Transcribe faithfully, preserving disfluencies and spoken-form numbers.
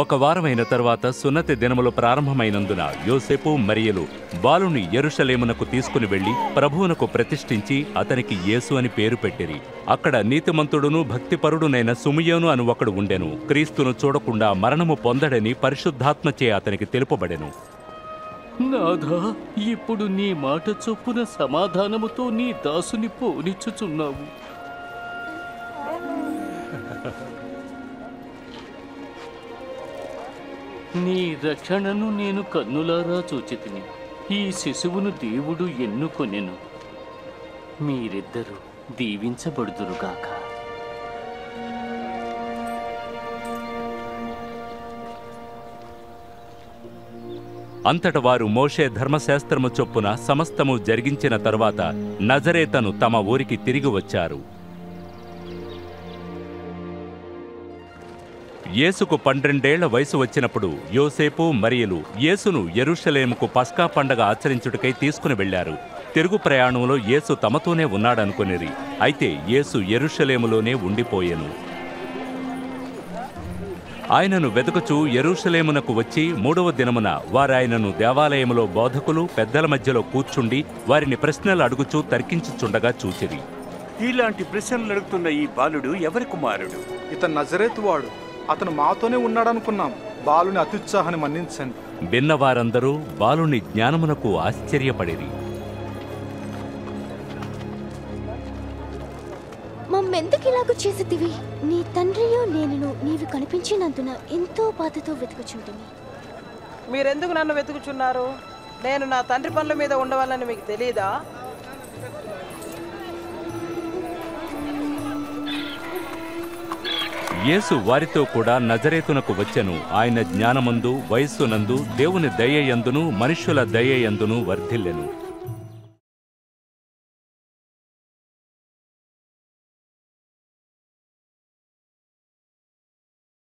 ఒక వారమైన తర్వాత సున్నతి దినములు ప్రారంభమైనందున యోసేపు మరియలు బాలుని యెరూషలేమునకు తీసుకుని వెళ్లి ప్రభువునకు ప్రతిష్ఠించి అతనికి యేసు అని పేరు పెట్టిరి. అక్కడ నీతిమంతుడును భక్తిపరుడునైన సుమియోను అను ఒకడు ఉండెను. క్రీస్తును చూడకుండా మరణము పొందడని పరిశుద్ధాత్మచే అతనికి తెలుపబడెను. నాథా, ఇప్పుడు నీ మాట చొప్పున సమాధానముతో నీ దాసుని పోనిచ్చుచున్నావు. నీ రక్షణను నేను కన్నులారా చూచితిని. ఈ శిశువును దేవుడు ఎన్నుకొనెను. మీరిద్దరూ దీవించబడుదురుగాక. అంతట వారు మోషే ధర్మశాస్త్రము చొప్పున సమస్తము జరిగించిన తర్వాత నజరేతను తమ ఊరికి తిరిగి వచ్చారు. యేసుకు పన్నెండేళ్ల వయసు వచ్చినప్పుడు యోసేపు మరియలు యేసును యెరూషలేముకు పస్కా పండగ ఆచరించుటకై తీసుకుని వెళ్లారు. తిరుగు ప్రయాణంలో యేసు తమతోనే ఉన్నాడనుకొనిరి. అయితే యేసు యెరూషలేములోనే ఉండిపోయెను. ఆయనను వెతుకుచూ యెరూషలేమునకు వచ్చి మూడవ దినమున వారాయనను దేవాలయములో బోధకులు పెద్దల మధ్యలో కూర్చుండి వారిని ప్రశ్నలు అడుగుచూ తర్కించుచుండగా చూసిరి. ఇలాంటి ప్రశ్నలు అడుగుతున్న ఈ బాలుడు ఎవరి కుమారుడు? ఇతను నజరేతు వాడు. అతను మాతోనే ఉన్నాడనుకున్నాం. బాలుని అత్యుత్సాహాన్ని మన్నించండి. విన్నవారందరూ బాలుని జ్ఞానమునకు ఆశ్చర్యపడిరి. మమ్మెందుకు ఇలాగ చేసేదివి? నీ తండ్రియో నేను నీవి కనిపించినందున ఎంతో బాధతో వెతుకుచుంటిని. మీరెందుకు నన్ను వెతుకుచున్నారు? నేను నా తండ్రి పనుల మీద ఉండవాలని మీకు తెలియదా? యేసు వారితో కూడా నజరేతునకు వచ్చెను. ఆయన జ్ఞానమందు వయస్సునందు దేవుని దయయందును మనుష్యుల దయయందును వర్ధిల్లెను.